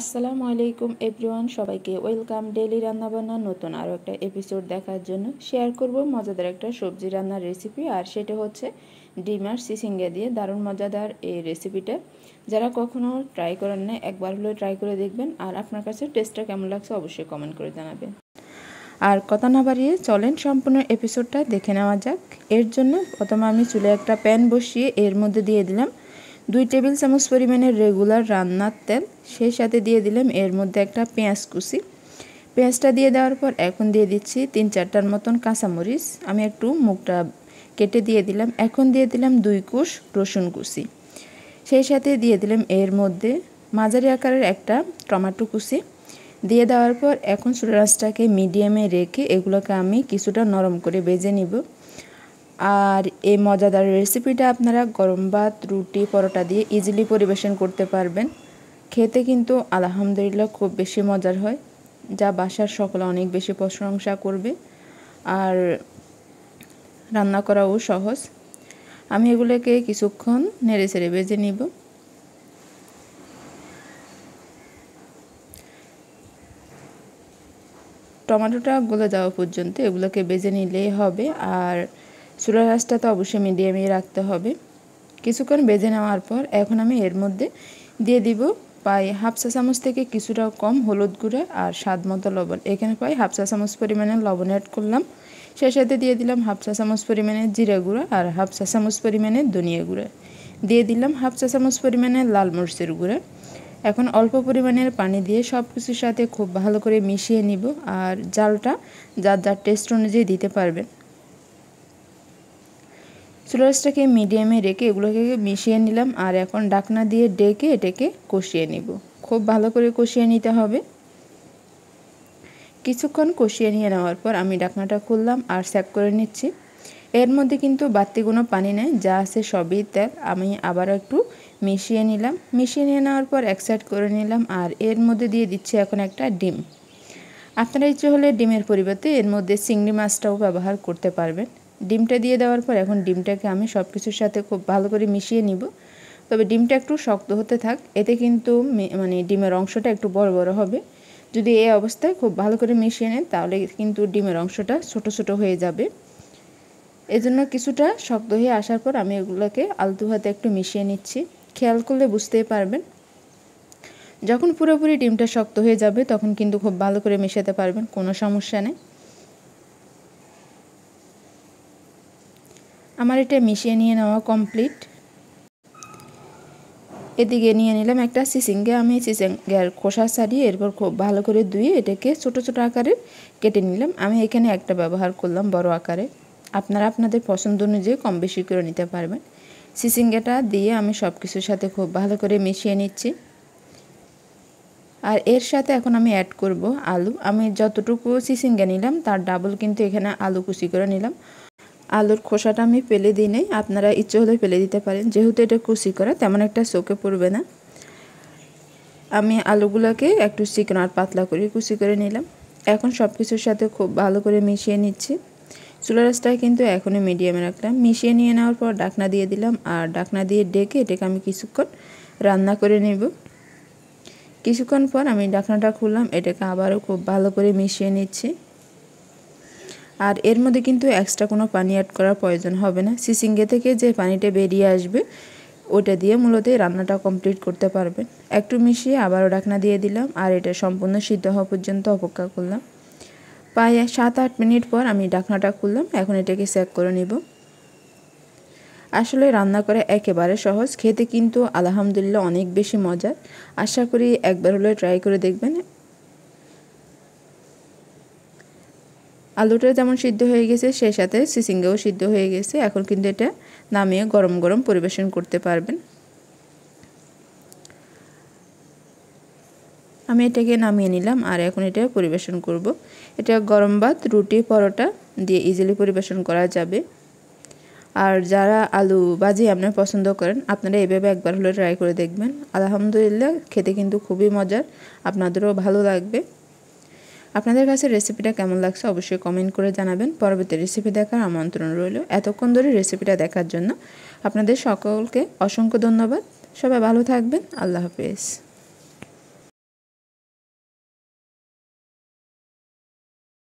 আসসালামু আলাইকুম এভরিওয়ান, সবাইকে ওয়েলকাম ডেইলি রান্না বান্না নতুন আরও একটা এপিসোড দেখার জন্য। শেয়ার করব মজাদার একটা সবজি রান্নার রেসিপি, আর সেটা হচ্ছে ডিম আর চিচিঙ্গা দিয়ে দারুণ মজাদার এই রেসিপিটা। যারা কখনো ট্রাই করেন না, একবার হলেও ট্রাই করে দেখবেন, আর আপনার কাছে টেস্টটা কেমন লাগছে অবশ্যই কমেন্ট করে জানাবেন। আর কথা না বাড়িয়ে চলেন সম্পূর্ণ এপিসোডটা দেখে নেওয়া যাক। এর জন্য প্রথমে আমি চুলে একটা প্যান বসিয়ে এর মধ্যে দিয়ে দিলাম 2 টেবিল চামচ পরিমাণের রেগুলার রান্নার তেল, সেই সাথে দিয়ে দিলাম এর মধ্যে একটা পেঁয়াজ কুচি। পেঁয়াজটা দিয়ে দেওয়ার পর এখন দিয়ে দিচ্ছি 3-4টার মতন কাঁচামরিচ, আমি একটু মুখটা কেটে দিয়ে দিলাম। এখন দিয়ে দিলাম 2 কোষ রসুন কুচি, সেই সাথে দিয়ে দিলাম এর মধ্যে মাঝারি আকারের একটা টমেটো কুচি। দিয়ে দেওয়ার পর এখন চুলার আঁচটাকে মিডিয়ামে রেখে এগুলোকে আমি কিছুটা নরম করে ভেজে নিব। আর এই মজাদার রেসিপিটা আপনারা গরম ভাত, রুটি, পরোটা দিয়ে ইজিলি পরিবেশন করতে পারবেন। খেতে কিন্তু আলহামদুলিল্লাহ খুব বেশি মজার হয়, যা বাসার সকলে অনেক বেশি প্রশংসা করবে, আর রান্না করাও সহজ। আমি এগুলোকে কিছুক্ষণ নেড়ে চেড়ে ভেজে নিব। টমেটোটা গলে যাওয়া পর্যন্ত এগুলোকে ভেজে নিলেই হবে, আর চুলার আঁচটা তো অবশ্যই মিডিয়ামে রাখতে হবে। কিছুক্ষণ ভেজে নেওয়ার পর এখন আমি এর মধ্যে দিয়ে দিব প্রায় 1/2 চা চামচ থেকে কিছুটা কম হলুদ গুঁড়া আর স্বাদ মতো লবণ। এখানে প্রায় 1/2 চা চামচ পরিমাণে লবণ অ্যাড করলাম, সেই সাথে দিয়ে দিলাম 1/2 চা চামচ পরিমাণে জিরা গুঁড়া আর 1/2 চা চামচ পরিমাণে ধনিয়া গুঁড়া, দিয়ে দিলাম 1/2 চা চামচ পরিমাণে লাল মরিচের গুঁড়া। এখন অল্প পরিমাণের পানি দিয়ে সব কিছুর সাথে খুব ভালো করে মিশিয়ে নিব, আর জালটা যার যার টেস্ট অনুযায়ী দিতে পারবেন। চুলাটাকে মিডিয়ামে রেখে এগুলোকে মিশিয়ে নিলাম, আর এখন ঢাকনা দিয়ে ডেকে এটাকে কষিয়ে নিব। খুব ভালো করে কষিয়ে নিতে হবে। কিছুক্ষণ কষিয়ে নিয়ে নেওয়ার পর আমি ঢাকনাটা খুললাম আর সার্ভ করে নিচ্ছি। এর মধ্যে কিন্তু বাড়তি কোনো পানি নেই, যা আছে সবই তেল। আমি আবার একটু মিশিয়ে নিলাম। মিশিয়ে নিয়ে নেওয়ার পর এক সাইড করে নিলাম, আর এর মধ্যে দিয়ে দিচ্ছি এখন একটা ডিম। আপনারা ইচ্ছে হলে ডিমের পরিবর্তে এর মধ্যে চিংড়ি মাছটাও ব্যবহার করতে পারবেন। ডিমটা দিয়ে দেওয়ার পর এখন ডিমটাকে আমি সব কিছুর সাথে খুব ভালো করে মিশিয়ে নিব। তবে ডিমটা একটু শক্ত হতে থাক, এতে কিন্তু মানে ডিমের অংশটা একটু বড় বড় হবে। যদি এই অবস্থায় খুব ভালো করে মিশিয়ে নেন, তাহলে কিন্তু ডিমের অংশটা ছোট ছোট হয়ে যাবে। এজন্য কিছুটা শক্ত হয়ে আসার পর আমি এগুলোকে আলতু হাতে একটু মিশিয়ে নিচ্ছি। খেয়াল করলে বুঝতেই পারবেন, যখন পুরোপুরি ডিমটা শক্ত হয়ে যাবে তখন কিন্তু খুব ভালো করে মেশাতে পারবেন, কোনো সমস্যা নেই। আমার এটা মিশিয়ে নিয়ে নেওয়া কমপ্লিট। এদিকে নিয়ে নিলাম একটা চিচিঙ্গা। আমি চিচিঙ্গার খোসা ছাড়িয়ে এরপর খুব ভালো করে ধুয়ে এটাকে ছোট ছোট আকারে কেটে নিলাম। আমি এখানে একটা ব্যবহার করলাম বড় আকারে, আপনারা আপনাদের পছন্দ অনুযায়ী কম বেশি করে নিতে পারবেন। চিচিঙ্গাটা দিয়ে আমি সব কিছুর সাথে খুব ভালো করে মিশিয়ে নিচ্ছি। আর এর সাথে এখন আমি অ্যাড করব আলু। আমি যতটুকু চিচিঙ্গা নিলাম তার ডাবল কিন্তু এখানে আলু কুচি করে নিলাম। আলুর খোসাটা আমি ফেলে দিই নাই, আপনারা ইচ্ছে হলে ফেলে দিতে পারেন। যেহেতু এটা কুচি করা, তেমন একটা চোখে পড়বে না। আমি আলুগুলোকে একটু চিকন আর পাতলা করে কুচি করে নিলাম। এখন সব কিছুর সাথে খুব ভালো করে মিশিয়ে নিচ্ছি। চুলার আঁচটা কিন্তু এখনই মিডিয়ামে রাখলাম। মিশিয়ে নিয়ে নেওয়ার পর ঢাকনা দিয়ে দিলাম, আর ঢাকনা দিয়ে ডেকে এটাকে আমি কিছুক্ষণ রান্না করে নেব। কিছুক্ষণ পর আমি ঢাকনাটা খুললাম, এটাকে আবারও খুব ভালো করে মিশিয়ে নিচ্ছি। আর এর মধ্যে কিন্তু এক্সট্রা কোনো পানি অ্যাড করার প্রয়োজন হবে না। চিচিঙ্গা থেকে যে পানিটা বেরিয়ে আসবে ওটা দিয়ে মূলত রান্নাটা কমপ্লিট করতে পারবেন। একটু মিশিয়ে আবারও ঢাকনা দিয়ে দিলাম, আর এটা সম্পূর্ণ সিদ্ধ হওয়া পর্যন্ত অপেক্ষা করলাম। প্রায় 7-8 মিনিট পর আমি ঢাকনাটা খুললাম। এখন এটাকে চেক করে নিব। আসলে রান্না করা একেবারে সহজ, খেতে কিন্তু আলহামদুলিল্লাহ অনেক বেশি মজার। আশা করি একবার হলে ট্রাই করে দেখবেন। আলুটা যেমন সিদ্ধ হয়ে গেছে, সেই সাথে চিচিঙ্গাও সিদ্ধ হয়ে গেছে। এখন কিন্তু এটা নামিয়ে গরম গরম পরিবেশন করতে পারবেন। আমি এটাকে নামিয়ে নিলাম, আর এখন এটা পরিবেশন করব। এটা গরম ভাত, রুটি, পরোটা দিয়ে ইজিলি পরিবেশন করা যাবে। আর যারা আলু ভাজি আপনারা পছন্দ করেন, আপনারা এভাবে একবার হলে ট্রাই করে দেখবেন। আলহামদুলিল্লাহ খেতে কিন্তু খুবই মজার, আপনাদেরও ভালো লাগবে। আপনাদের কাছে রেসিপিটা কেমন লাগছে অবশ্যই কমেন্ট করে জানাবেন। পরবর্তী রেসিপি দেখার আমন্ত্রণ রইল। এতক্ষণ ধরে রেসিপিটা দেখার জন্য আপনাদের সকলকে অসংখ্য ধন্যবাদ। সবাই ভালো থাকবেন। আল্লাহ হাফেজ।